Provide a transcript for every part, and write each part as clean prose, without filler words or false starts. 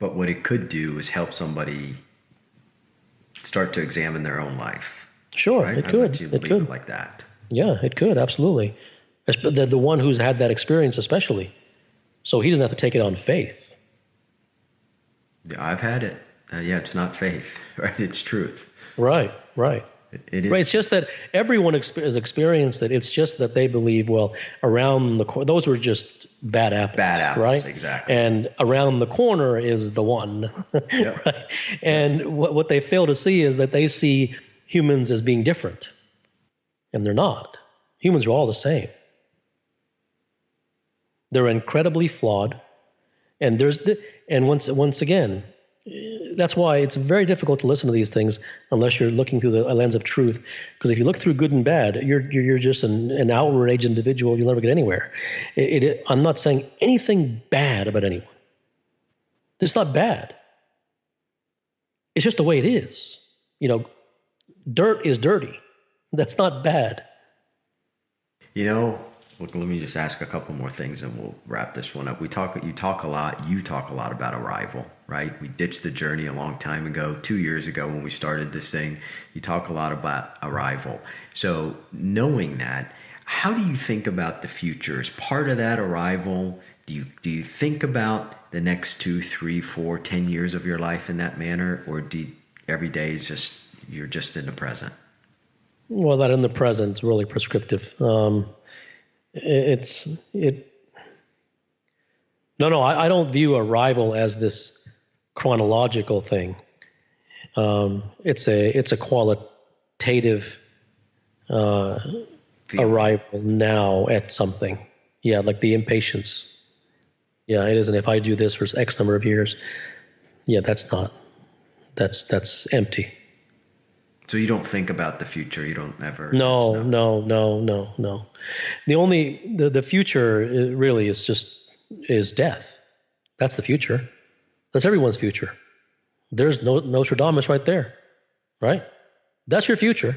But what it could do is help somebody start to examine their own life. Sure, right? It could. Like that. Yeah, it could, absolutely. The one who's had that experience especially. So he doesn't have to take it on faith. Yeah, I've had it. Yeah, it's not faith, right? It's truth. Right. It is. Right, it's just that everyone has experienced it. It's just that they believe, well, around the corner, those were just bad apples. Bad apples, right? Exactly. And around the corner is the one. Yep. Right? And what they fail to see is that they see humans as being different, and they're not. Humans are all the same. They're incredibly flawed, and once again, that's why it's very difficult to listen to these things unless you're looking through the lens of truth. Because if you look through good and bad, you're just an outraged individual. You'll never get anywhere. I'm not saying anything bad about anyone. It's not bad. It's just the way it is. You know, dirt is dirty. That's not bad. You know. Look, let me just ask a couple more things and we'll wrap this one up. You talk a lot about arrival, right? We ditched the journey a long time ago, 2 years ago when we started this thing. You talk a lot about arrival. So knowing that, how do you think about the future? As part of that arrival, do you think about the next 2, 3, 4, 10 years of your life in that manner? Or every day is just, you're just in the present? Well, that in the present is really prescriptive. I don't view arrival as this chronological thing. It's a qualitative arrival now at something. Yeah, like the impatience. Yeah, it isn't. If I do this for X number of years, yeah, that's empty. So you don't think about the future. You don't ever. No. The future really is death. That's the future. That's everyone's future. There's no Nostradamus right there, right? That's your future.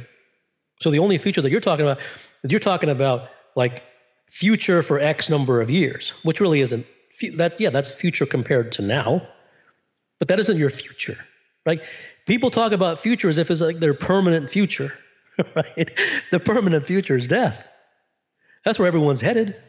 So the only future that you're talking about like future for X number of years, which really isn't that. Yeah, that's future compared to now, but that isn't your future, right? People talk about future as if it's like their permanent future, right? The permanent future is death. That's where everyone's headed.